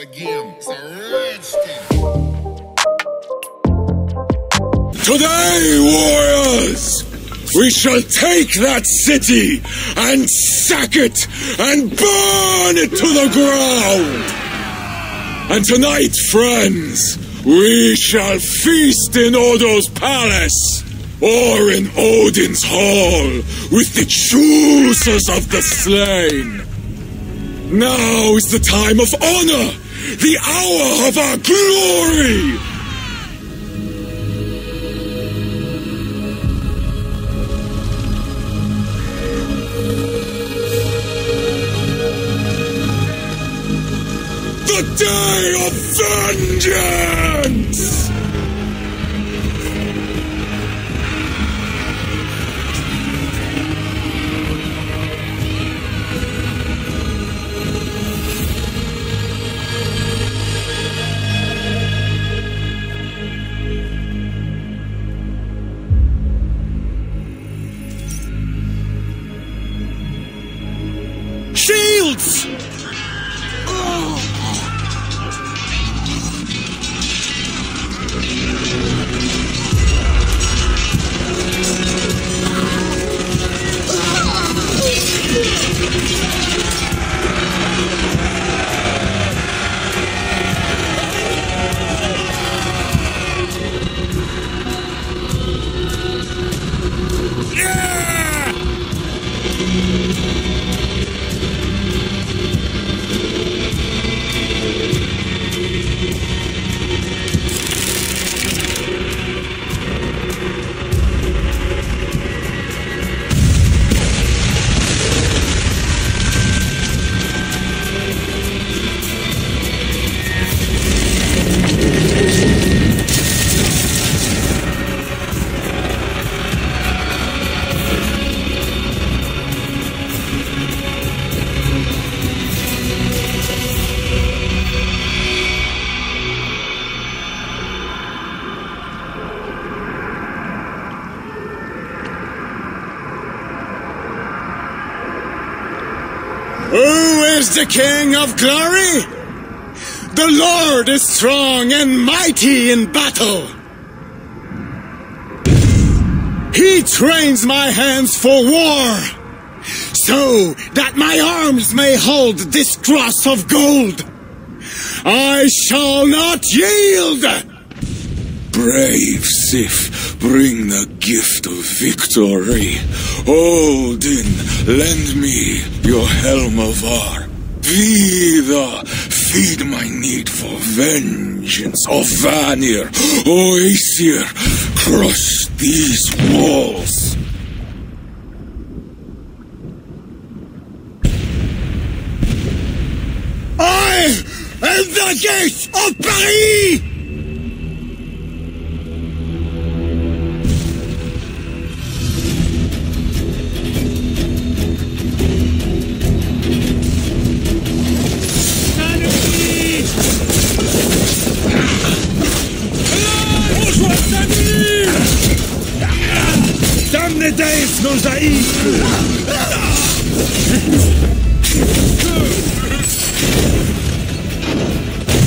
again. It's a today, warriors, we shall take that city and sack it and burn it to the ground. And tonight, friends, we shall feast in Odo's palace or in Odin's hall with the choosers of the slain. Now is the time of honor, the hour of our glory! The day of vengeance! The King of Glory? The Lord is strong and mighty in battle. He trains my hands for war, so that my arms may hold this cross of gold. I shall not yield! Brave Sif, bring the gift of victory. Odin, lend me your helm of Ar. Vida, feed my need for vengeance of Vanir, Oasir, cross these walls. I am the gate of Paris!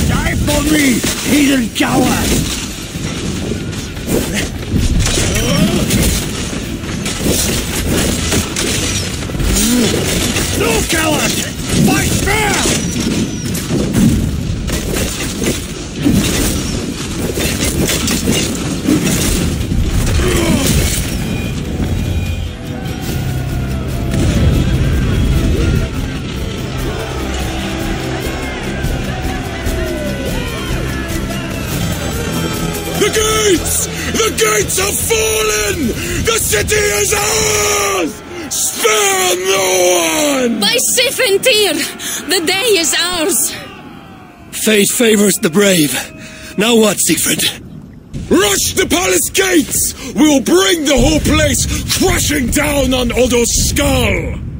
Die for me, heathen coward! No, coward! Fight fair! The gates have fallen! The city is ours! Spare no one! By Sif and Tyr, the day is ours! Fate favors the brave. Now what, Siegfried? Rush the palace gates! We'll bring the whole place crashing down on Odo's skull!